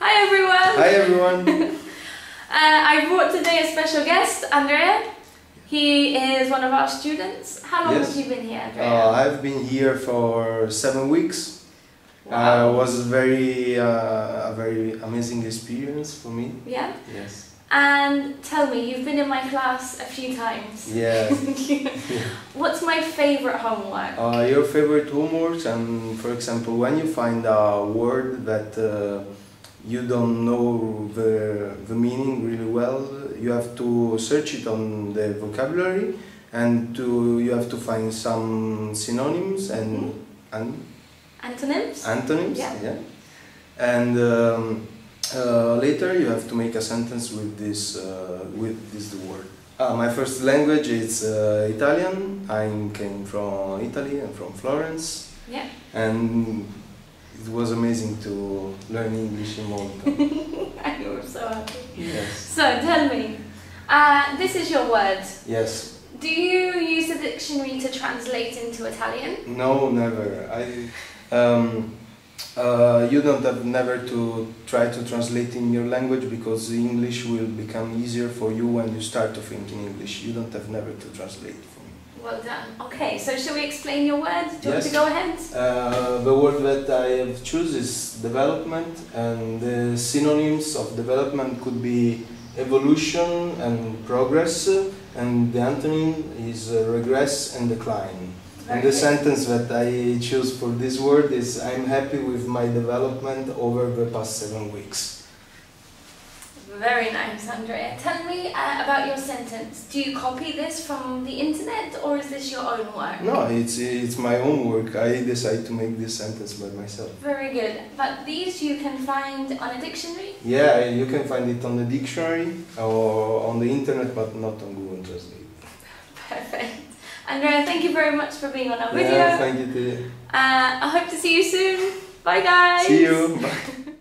Hi everyone! Hi everyone! I brought today a special guest, Andrea. He is one of our students. How long have you been here, Andrea? I've been here for 7 weeks. Wow. It was a very amazing experience for me. Yeah? Yes. And tell me, you've been in my class a few times. Yeah. What's my favorite homework? Your favorite homework, for example, when you find a word that you don't know the meaning really well, you have to search it on the vocabulary, and you have to find some synonyms and antonyms. Antonyms, yeah. And later you have to make a sentence with this word. My first language is Italian. I came from Italy and from Florence. Yeah. And it was amazing to learn English in Malta. I know, I'm so happy. Yes. So tell me, this is your word. Yes. Do you use a dictionary to translate into Italian? No, never. You don't have never to try to translate in your language, because English will become easier for you when you start to think in English. You don't have never to translate for me. Well done. Okay, so shall we explain your word? Do you want to go ahead? The word that I have chosen is development, and the synonyms of development could be evolution and progress, and the antonym is regress and decline. And the sentence that I choose for this word is, I'm happy with my development over the past 7 weeks. Very nice, Andrea. Tell me about your sentence. Do you copy this from the internet, or is this your own work? No, it's my own work. I decide to make this sentence by myself. Very good. But these you can find on a dictionary? Yeah, you can find it on the dictionary or on the internet, but not on Google Translate. Perfect. Andrea, thank you very much for being on our video. Thank you too. I hope to see you soon. Bye guys! See you! Bye.